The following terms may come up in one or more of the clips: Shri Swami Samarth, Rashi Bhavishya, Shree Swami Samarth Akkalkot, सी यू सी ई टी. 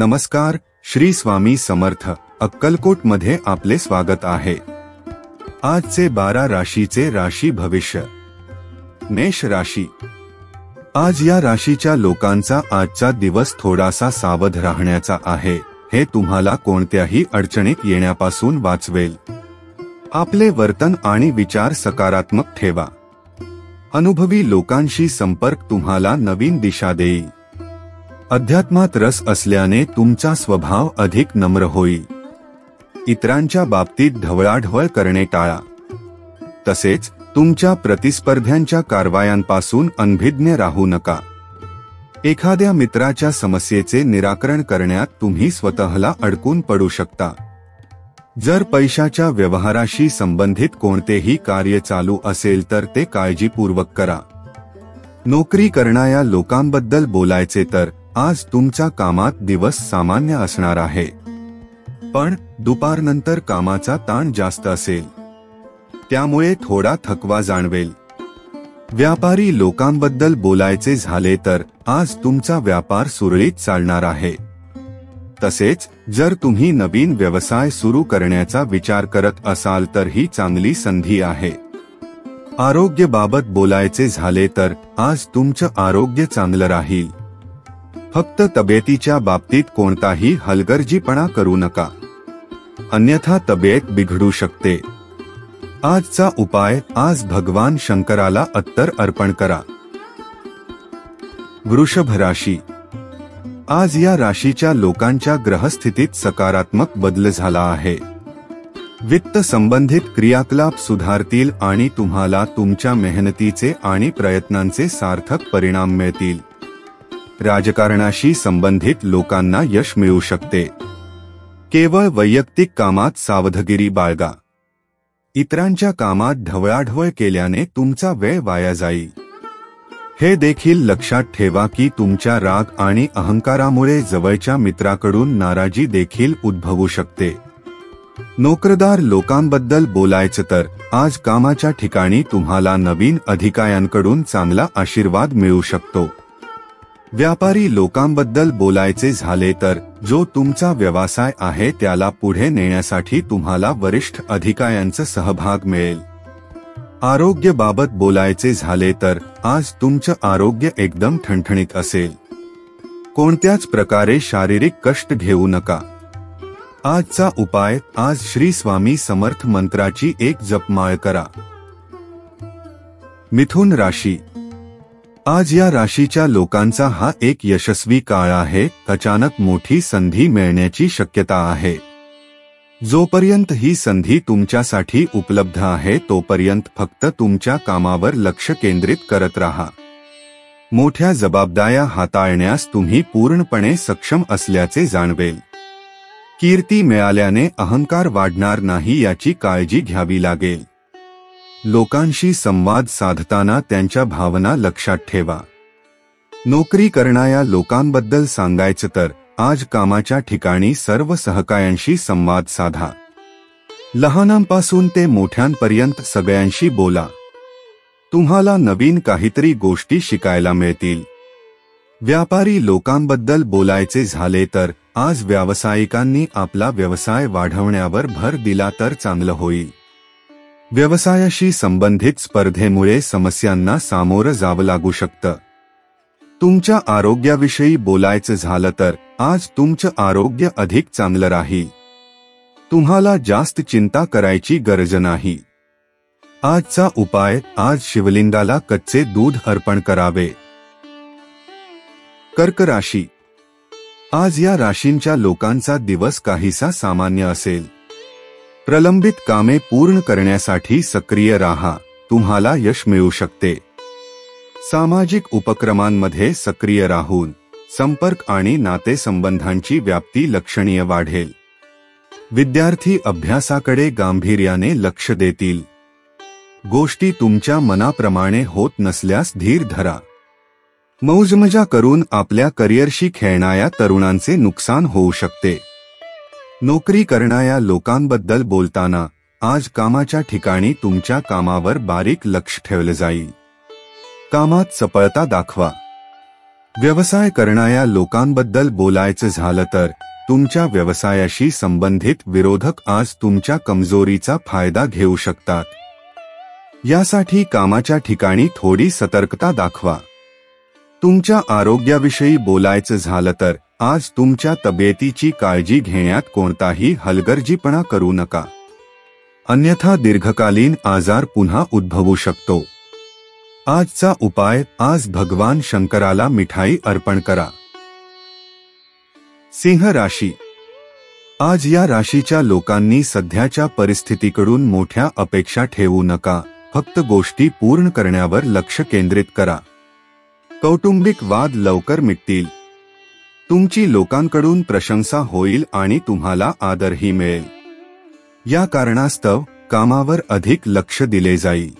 नमस्कार. श्री स्वामी समर्थ अक्कलकोट मध्ये आपले स्वागत आहे. आजचे 12 राशीचे राशी भविष्य. मेष राशी. आज या राशीच्या लोकांचा आजचा दिवस थोडासा सावध राहण्याचा आहे. हे तुम्हाला कोणत्याही अडचणीत येण्यापासून वाचवेल. आपले वर्तन आणि विचार सकारात्मक ठेवा. अनुभवी लोकांशी संपर्क तुम्हाला नवीन दिशा देईल. अध्यात्मात रस असल्याने तुमचा स्वभाव अधिक नम्र होईल. इतरांच्या बाबतीत ढवळाढवळ करणे टाळा. तसेच तुमच्या प्रतिस्पर्ध्यांच्या कारवायांपासून अनभिज्ञ राहू नका. एखाद्या मित्राच्या समस्येचे निराकरण करण्यात तुम्ही स्वतःला अडकून पडू शकता. जर पैशाच्या व्यवहाराशी संबंधित कोणतेही कार्य चालू असेल तर ते काळजीपूर्वक करा. नोकरी करणाऱ्या लोकांबद्दल बोलायचे तर आज तुमचा कामात दिवस सामान्य असणार आहे, पण दुपारनंतर कामाचा ताण जास्त असेल, त्यामुळे थोडा थकवा जाणवेल. व्यापारी लोकांबद्दल बोलायचे झाले तर आज तुमचा व्यापार सुरळीत चालणार आहे. तसेच जर तुम्ही नवीन व्यवसाय सुरू करण्याचा विचार करत असाल तर ही चांगली संधी आहे. आरोग्याबाबत बोलायचे झाले तर आज तुमचं आरोग्य चांगलं राहील. फक्त तब्येतीच्या बाबतीत कोणताही हलगर्जीपणा करू नका, अन्यथा तब्येत बिघडू शकते. आजचा उपाय, आज भगवान शंकराला अत्तर अर्पण करा. वृषभ राशी. आज या राशीच्या लोकांच्या ग्रहस्थितीत सकारात्मक बदल झाला आहे. वित्त संबंधित क्रियाकलाप सुधारतील आणि तुम्हाला तुमच्या मेहनतीचे आणि प्रयत्नांचे सार्थक परिणाम मिळतील. राजकारणाशी संबंधित लोकांना यश मिळू शकते. केवळ वैयक्तिक कामात सावधगिरी बाळगा. इतरांच्या कामात ढवळाढवळ केल्याने तुमचा वेळ वाया जाईल. हे देखील लक्षात ठेवा की तुमच्या राग आणि अहंकारामुळे जवळच्या मित्राकडून नाराजी देखील उद्भवू शकते. नोकरदार लोकांबद्दल बोलायचं तर आज कामाच्या ठिकाणी तुम्हाला नवीन अधिकाऱ्यांकडून चांगला आशीर्वाद मिळू शकतो. व्यापारी लोकांबद्दल बोलायचे झाले तर जो तुमचा व्यवसाय आहे त्याला पुढे नेण्यासाठी तुम्हाला वरिष्ठ अधिकाऱ्यांचा सहभाग मिळेल. आरोग्याबाबत बोलायचे झाले तर आज तुमचं आरोग्य एकदम ठणठणीत असेल. कोणत्याच प्रकारे शारीरिक कष्ट घेऊ नका. आजचा उपाय, आज श्री स्वामी समर्थ मंत्राची एक जपमाळ करा. मिथुन राशी. आज या राशीच्या लोकांचा हा एक यशस्वी काळ आहे. अचानक मोठी संधी मिळण्याची शक्यता आहे. जोपर्यंत ही संधी तुमच्यासाठी उपलब्ध आहे तोपर्यंत फक्त तुमच्या कामावर लक्ष केंद्रित करत राहा. मोठ्या जबाबदाऱ्या हाताळण्यास तुम्ही पूर्णपणे सक्षम असल्याचे जाणवेल. कीर्ती मिळाल्याने अहंकार वाढणार नाही याची काळजी घ्यावी लागेल. लोकांशी संवाद साधताना त्यांच्या भावना लक्षात ठेवा. नोकरी करणाऱ्या लोकांबद्दल सांगायचं तर आज कामाच्या ठिकाणी सर्व सहकाऱ्यांशी संवाद साधा. लहानांपासून ते मोठ्यांपर्यंत सगळ्यांशी बोला. तुम्हाला नवीन काहीतरी गोष्टी शिकायला मिळतील. व्यापारी लोकांबद्दल बोलायचे झाले तर आज व्यावसायिकांनी आपला व्यवसाय वाढवण्यावर भर दिला तर चांगलं होईल. व्यवसायाशी संबंधित स्पर्धेमुळे समस्यांना सामोरं जावं लागू शकतं. तुमच्या आरोग्याविषयी बोलायचं झालं तर आज तुमचं आरोग्य अधिक चांगलं राहील. तुम्हाला जास्त चिंता करायची गरज नाही. आजचा उपाय, आज शिवलिंगाला कच्चे दूध अर्पण करावे. कर्क राशी. आज या राशींच्या लोकांचा दिवस काहीसा सामान्य असेल. प्रलंबित कामे पूर्ण करण्यासाठी सक्रिय राहा. तुम्हाला यश मिळू शकते. सामाजिक उपक्रमांमध्ये सक्रिय राहून संपर्क आणि नातेसंबंधांची व्याप्ती लक्षणीय वाढेल. विद्यार्थी अभ्यासाकडे गांभीर्याने लक्ष देतील. गोष्टी तुमच्या मनाप्रमाणे होत नसल्यास धीर धरा. मौजमजा करून आपल्या करिअरशी खेळणाऱ्या तरुणांचे नुकसान होऊ शकते. नोकरी करणाऱ्या लोकांबद्दल बोलताना आज कामाच्या ठिकाणी तुमच्या कामावर बारीक लक्ष ठेवलं जाईल. कामात सफलता दाखवा. व्यवसाय करणाऱ्या लोकांबद्दल बोलायचं झालं तर तुमच्या व्यवसायाशी संबंधित विरोधक आज तुमच्या कमजोरीचा फायदा घेऊ शकतात। यासाठी कामाच्या ठिकाणी थोडी सतर्कता दाखवा। तुमच्या आरोग्याविषयी बोलायचं झालं तर आज तुमच्या तब्येतीची काळजी घेण्यात कोणताही हलगर्जीपणा करू नका, अन्यथा दीर्घकालीन आजार पुन्हा उद्भवू शकतो। आजचा उपाय, आज भगवान शंकराला मिठाई अर्पण करा। सिंह राशी। आज या राशीच्या लोकांनी सध्याच्या परिस्थितीकडून मोठ्या अपेक्षा ठेवू नका, फक्त गोष्टी पूर्ण करण्यावर लक्ष केंद्रित करा। कौटुंबिक वाद लवकर मिटतील, तुमची लोकांकडून प्रशंसा होईल आणि तुम्हाला आदरही मिळेल। या कारणास्तव कामावर अधिक लक्ष दिले जाईल,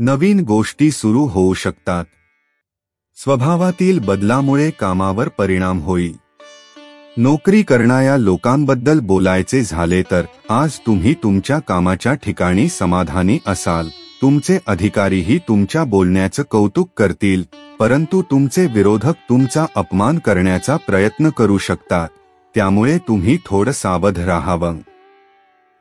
नवीन गोष्टी सुरू होऊ शकतात। स्वभावातील बदलामुळे कामावर परिणाम होईल। नोकरी करणाऱ्या लोकांबद्दल बोलायचे झाले तर आज तुम्ही तुमच्या कामाच्या ठिकाणी समाधानी असाल। तुमचे अधिकारीही तुमच्या बोलण्याचं कौतुक करतील, परंतु तुमचे विरोधक तुमचा अपमान करण्याचा प्रयत्न करू शकतात, त्यामुळे तुम्ही थोडं सावध राहावं।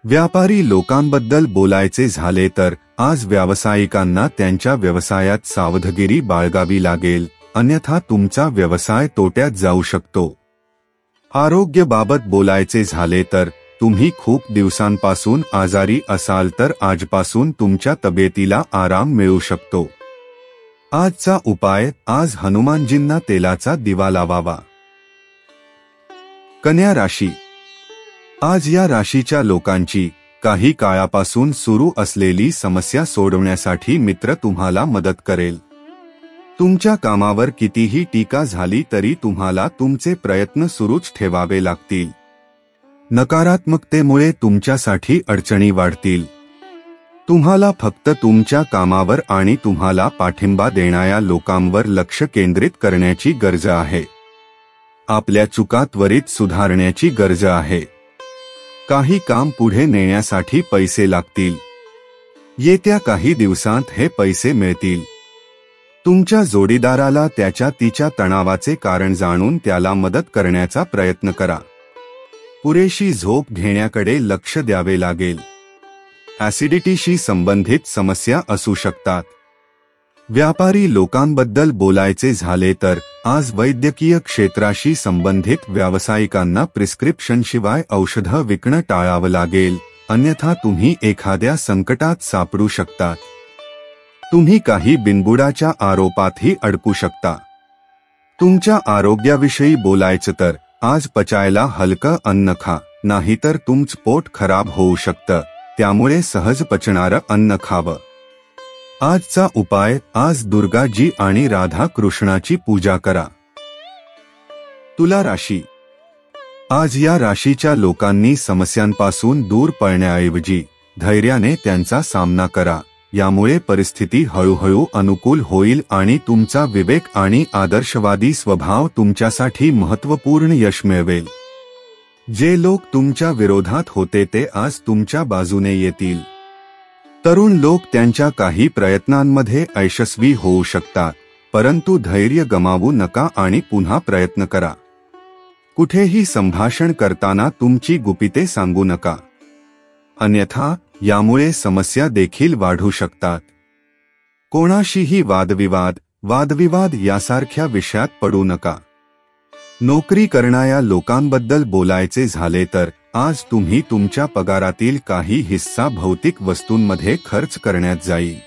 व्यापारी लोकांबद्दल बोलायचे झाले तर आज व्यावसायिकांना त्यांच्या व्यवसायात सावधगिरी बाळगावी लागेल, अन्यथा तुमचा व्यवसाय तोट्यात जाऊ शकतो। आरोग्याबाबत बोलायचे झाले तर तुम्ही खूप दिवसांपासून आजारी असाल तर आजपासून तुमच्या तब्येतीला आराम मिळू शकतो। आजचा उपाय, आज हनुमानजींना तेलाचा दिवा लावावा। कन्या राशी। आज या राशीच्या लोकांची काही काळापासून सुरू असलेली समस्या सोडवण्यासाठी मित्र तुम्हाला मदत करेल। तुमच्या कामावर कितीही टीका झाली तरी तुम्हाला तुमचे प्रयत्न सुरूच ठेवावे लागतील। नकारात्मकतेमुळे तुमच्यासाठी अडचणी वाढतील। तुम्हाला फक्त तुमच्या कामावर आणि तुम्हाला पाठिंबा देणाऱ्या लोकांवर लक्ष केंद्रित करण्याची गरज आहे। आपल्या चुका त्वरित सुधारण्याची गरज आहे। काही काम पुढे नेण्यासाठी पैसे लागतील, येत्या काही दिवसांत हे पैसे मिळतील। तुमच्या जोडीदाराला त्याच्या तिच्या तणावाचे कारण जाणून त्याला मदत करण्याचा प्रयत्न करा। पुरेशी झोप घेण्याकडे लक्ष द्यावे लागेल। ॲसिडिटीशी संबंधित समस्या असू शकतात। व्यापारी लोकांबद्दल बोलायचे झाले तर आज वैद्यकीय क्षेत्राशी संबंधित व्यावसायिकांना प्रिस्क्रिप्शनशिवाय औषधं विकणं टाळावं लागेल, अन्यथा तुम्ही एखाद्या संकटात सापडू शकता। तुम्ही काही बिनबुडाच्या आरोपातही अडकू शकता। तुमच्या आरोग्याविषयी बोलायचं तर आज पचायला हलकं अन्न खा, नाहीतर तुमचं पोट खराब होऊ शकतं, त्यामुळे सहज पचणारं अन्न खावं। आजचा उपाय, आज दुर्गाजी आणि राधा कृष्णाची पूजा करा। तुला राशी। आज या राशीच्या लोकांनी समस्यांपासून दूर पळण्याऐवजी धैर्याने त्यांचा सामना करा, यामुळे परिस्थिती हळूहळू अनुकूल होईल आणि तुमचा विवेक आणि आदर्शवादी स्वभाव तुमच्यासाठी महत्त्वपूर्ण यश मिळवेल। जे लोक तुमच्या विरोधात होते ते आज तुमच्या बाजूने येतील। तरुण लोक त्यांच्या काही प्रयत्नांमध्ये यशस्वी होऊ शकतात, परंतु धैर्य गमावू नका आणि पुन्हा प्रयत्न करा। कुठेही संभाषण करताना तुमची गुपिते सांगू नका, अन्यथा यामुळे समस्या देखील वाढू शकतात। कोणाशीही वादविवाद यासारख्या विषयात पडू नका। नोकरी करणाऱ्या लोकांबद्दल बोलायचे झाले तर आज तुम्ही तुमच्या पगारातील काही हिस्सा भौतिक वस्तूंमध्ये खर्च करण्यात जाईल,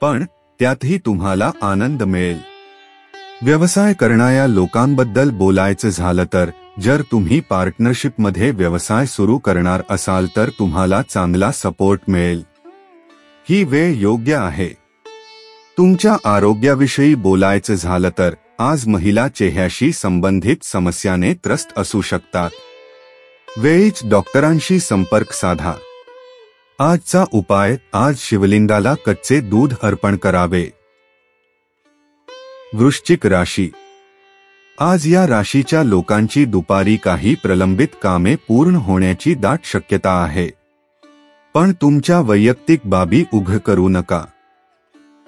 पण त्यातही तुम्हाला आनंद मिळेल। व्यवसाय करणाऱ्या लोकांबद्दल बोलायचं झालं तर जर तुम्ही पार्टनरशिपमध्ये व्यवसाय सुरू करणार असाल तर तुम्हाला चांगला सपोर्ट मिळेल। ही वेळ योग्य आहे। तुमच्या आरोग्याविषयी बोलायचं झालं तर आज महिला चेहऱ्याशी संबंधित समस्याने त्रस्त असू शकतात, वेळीच डॉक्टरांशी संपर्क साधा। आजचा उपाय, आज शिवलिंगाला कच्चे दूध अर्पण करावे। वृश्चिक राशी। आज या राशीच्या लोकांची दुपारी काही प्रलंबित कामे पूर्ण होण्याची दाट शक्यता आहे, पण तुमच्या वैयक्तिक बाबी उघड करू नका।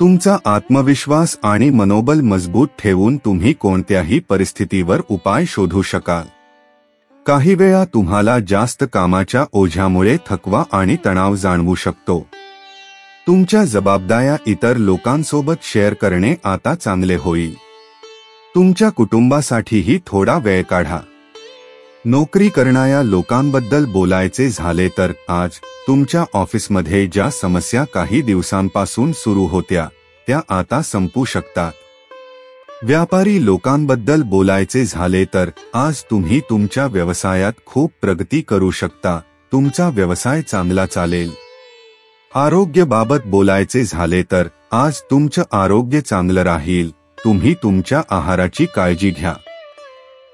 तुमचा आत्मविश्वास आणि मनोबल मजबूत ठेवून तुम्ही कोणत्याही परिस्थितीवर उपाय शोधू शकाल। काही वेळा तुम्हाला जास्त कामाच्या ओझ्यामुळे थकवा आणि तणाव जाणवू शकतो। तुमच्या जबाबदाऱ्या इतर लोकांसोबत शेअर करणे आता चांगले होईल। तुमच्या कुटुंबासाठीही थोडा वेळ काढा। नोकरी करणाऱ्या लोकांबद्दल बोलायचे झाले तर आज तुमच्या ऑफिसमध्ये ज्या समस्या काही दिवसांपासून सुरू होत्या त्या आता संपू शकतात। व्यापारी लोकांबद्दल बोलायचे झाले तर आज तुम्ही तुमच्या व्यवसायात खूप प्रगती करू शकता। तुमचा व्यवसाय चांगला चालेल। आरोग्याबाबत बोलायचे झाले तर आज तुमचं आरोग्य चांगलं राहील। तुम्ही तुमच्या आहाराची काळजी घ्या।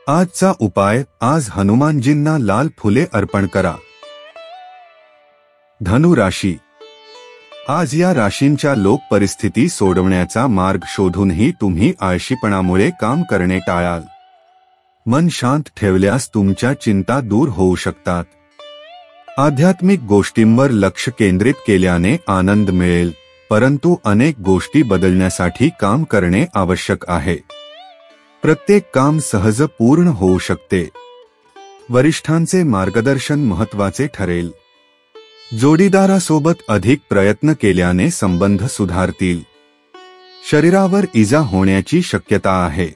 आजचा उपाय, आज हनुमानजींना लाल फुले अर्पण करा। धनु राशी, आज या राशींच्या लोक परिस्थिती सोडवण्याचा मार्ग शोधूनही तुम्ही आळशीपणामुळे काम करणे टाळाल। मन शांत ठेवल्यास तुमच्या चिंता दूर होऊ शकतात। आध्यात्मिक गोष्टींवर लक्ष केंद्रित केल्याने आनंद मिळेल, परंतु अनेक गोष्टी बदलण्यासाठी काम करणे आवश्यक आहे। प्रत्येक काम सहज पूर्ण होऊ शकते। वरिष्ठांचे मार्गदर्शन महत्त्वाचे ठरेल। जोडीदारासोबत अधिक प्रयत्न केल्याने संबंध सुधारतील। शरीरावर इजा होण्याची शक्यता आहे।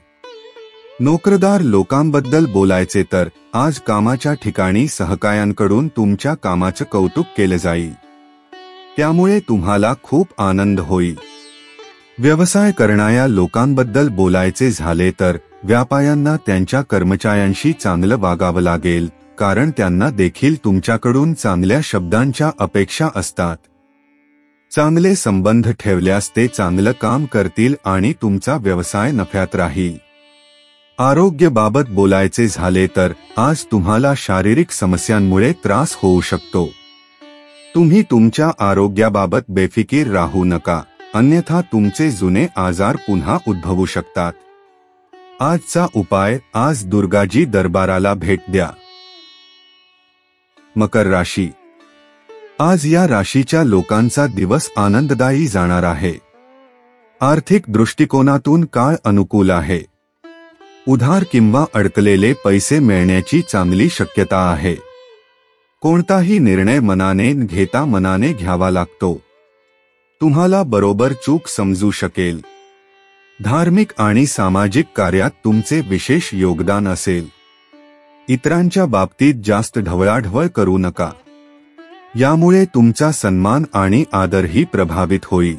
नोकरदार लोकांबद्दल बोलायचे तर आज कामाच्या ठिकाणी सहकाऱ्यांकडून तुमच्या कामाचं कौतुक केले जाईल, त्यामुळे तुम्हाला खूप आनंद होईल। व्यवसाय करणाऱ्या लोकांबद्दल बोलायचे झाले तर व्यापाऱ्यांना त्यांच्या कर्मचाऱ्यांशी चांगलं वागावं लागेल, कारण त्यांना देखील तुमच्याकडून चांगल्या शब्दांच्या अपेक्षा असतात। चांगले संबंध ठेवल्यास ते चांगलं काम करतील आणि तुमचा व्यवसाय नफ्यात राहील। आरोग्याबाबत बोलायचे झाले तर आज तुम्हाला शारीरिक समस्यांमुळे त्रास होऊ शकतो। तुम्ही तुमच्या आरोग्याबाबत बेफिकीर राहू नका, अन्यथा तुमचे जुने आजार पुन्हा उद्भवू शकतात। आजचा उपाय, आज दुर्गाजी दरबाराला भेट द्या। मकर राशी, आज या राशीच्या लोकांचा दिवस आनंददायी जाणार आहे। आर्थिक दृष्टिकोनातून काळ अनुकूल आहे। उधार किंवा अडकलेले पैसे मिळण्याची चांगली शक्यता आहे। कोणताही निर्णय मनाने घेता मनाने घ्यावा लागतो। तुम्हाला बरोबर चूक समजू शकेल। धार्मिक आणि सामाजिक कार्यात तुमचे विशेष योगदान असेल। इतरांच्या बाबतीत जास्त ढवळाढवळ करू नका, यामुळे तुमचा सन्मान आणि आदरही प्रभावित होईल।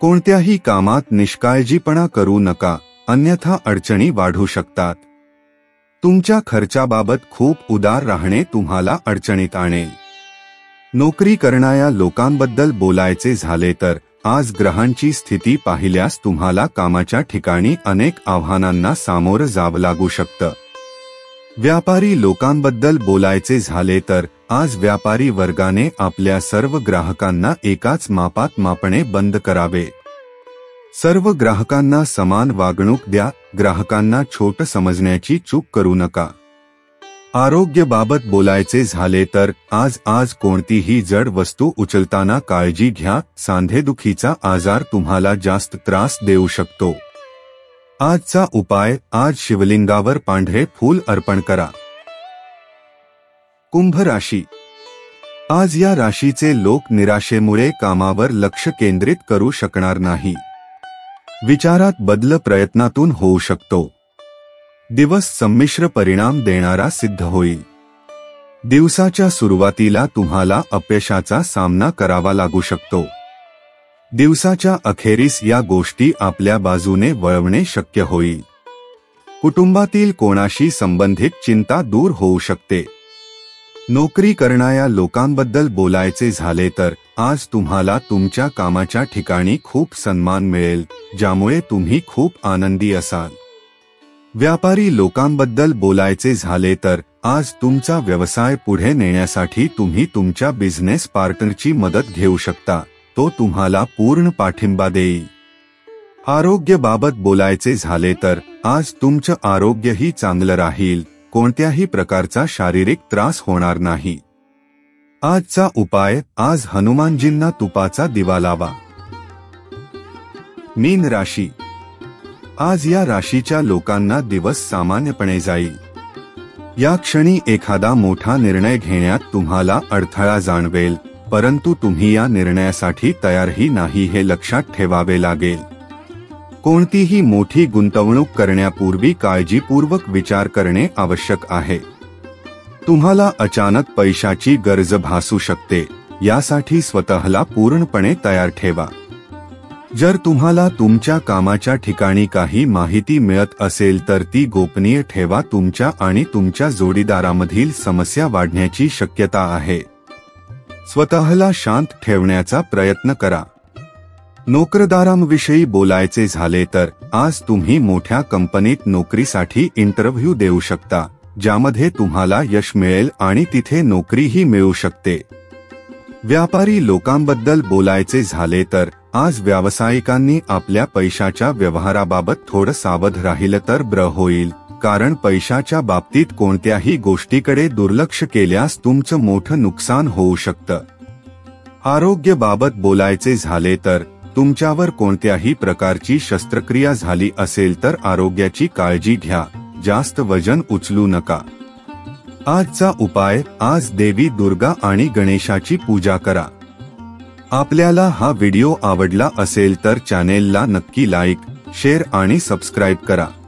कोणत्याही कामात निष्काळजीपणा करू नका, अन्यथा अडचणी वाढू शकतात। तुमच्या खर्चाबाबत खूप उदार राहणे तुम्हाला अडचणीत आणेल। नोकरी करणाऱ्या लोकांबद्दल बोलायचे झाले तर आज ग्रहांची स्थिती पाहिल्यास तुम्हाला कामाच्या ठिकाणी अनेक आव्हानांना सामोरं जावं लागू शकतं। व्यापारी लोकांबद्दल बोलायचे झाले तर आज व्यापारी वर्गाने आपल्या सर्व ग्राहकांना एकाच मापात मापणे बंद करावे। सर्व ग्राहकांना समान वागणूक द्या। ग्राहकांना छोटं समजण्याची चूक करू नका। आरोग्याबाबत बोलायचे झाले तर आज आज कोणतीही जड वस्तू उचलताना काळजी घ्या। सांधेदुखीचा आजार तुम्हाला जास्त त्रास देऊ शकतो। आजचा उपाय, आज शिवलिंगावर पांढरे फूल अर्पण करा। कुंभ राशी, आज या राशीचे लोक निराशेमुळे कामावर लक्ष केंद्रित करू शकणार नाही। विचारात बदल प्रयत्नातून होऊ शकतो। दिवस संमिश्र परिणाम देणारा सिद्ध होईल। दिवसाच्या सुरुवातीला तुम्हाला अपयशाचा सामना करावा लागू शकतो। दिवसाच्या अखेरीस या गोष्टी आपल्या बाजूने वळवणे शक्य होईल। कुटुंबातील कोणाशी संबंधित चिंता दूर होऊ शकते। नोकरी करणाऱ्या लोकांबद्दल बोलायचे झाले तर आज तुम्हाला तुमच्या कामाच्या ठिकाणी खूप सन्मान मिळेल, ज्यामुळे तुम्ही खूप आनंदी असाल। व्यापारी लोकांबद्दल बोलायचे झाले तर आज तुमचा व्यवसाय पुढे नेण्यासाठी तुम्ही तुमच्या बिझनेस पार्टनरची मदत घेऊ शकता, तो तुम्हाला पूर्ण पाठिंबा देईल। आरोग्याबाबत बोलायचे झाले तर आज तुमचं आरोग्यही चांगलं राहील। कोणत्याही प्रकारचा शारीरिक त्रास होणार नाही। आजचा उपाय, आज हनुमानजींना तुपाचा दिवा लावा। मीन राशी. आज या राशीच्या लोकांना दिवस सामान्यपणे जाईल. या क्षणी एखादा मोठा निर्णय घेण्यात तुम्हाला अडथळा जाणवेल, परंतु तुम्ही या निर्णयासाठी तयारही नाही हे लक्षात ठेवावे लागेल. कोणतीही मोठी गुंतवणूक करण्यापूर्वी काळजीपूर्वक विचार करणे आवश्यक आहे. तुम्हाला अचानक पैशाची गरज भासू शकते, यासाठी स्वतःला पूर्णपणे तयार ठेवा. जर तुम्हाला तुमच्या कामाच्या ठिकाणी काही माहिती मिळत असेल तर ती गोपनीय ठेवा. तुमच्या आणि तुमच्या जोडीदारामधील समस्या वाढण्याची शक्यता आहे. स्वतःला शांत ठेवण्याचा प्रयत्न करा. नोकरदारांविषयी बोलायचे झाले तर आज तुम्ही मोठ्या कंपनीत नोकरीसाठी इंटरव्ह्यू देऊ शकता, ज्यामध्ये तुम्हाला यश मिळेल आणि तिथे नोकरीही मिळू शकते. व्यापारी लोकांबद्दल बोलायचे झाले तर आज व्यावसायिकांनी आपल्या पैशाच्या व्यवहाराबाबत थोडं सावध राहिलं तर बरं होईल, कारण पैशाच्या बाबतीत कोणत्याही गोष्टीकडे दुर्लक्ष केल्यास तुमचं मोठं नुकसान होऊ शकतं. आरोग्याबाबत बोलायचे झाले तर तुमच्यावर कोणत्याही प्रकारची शस्त्रक्रिया झाली असेल तर आरोग्याची काळजी घ्या. जास्त वजन उचलू नका. आजचा उपाय, आज देवी दुर्गा आणि गणेशाची पूजा करा. आपल्याला हा व्हिडिओ आवडला असेल तर चॅनेलला नक्की लाईक, शेअर आणि सबस्क्राइब करा.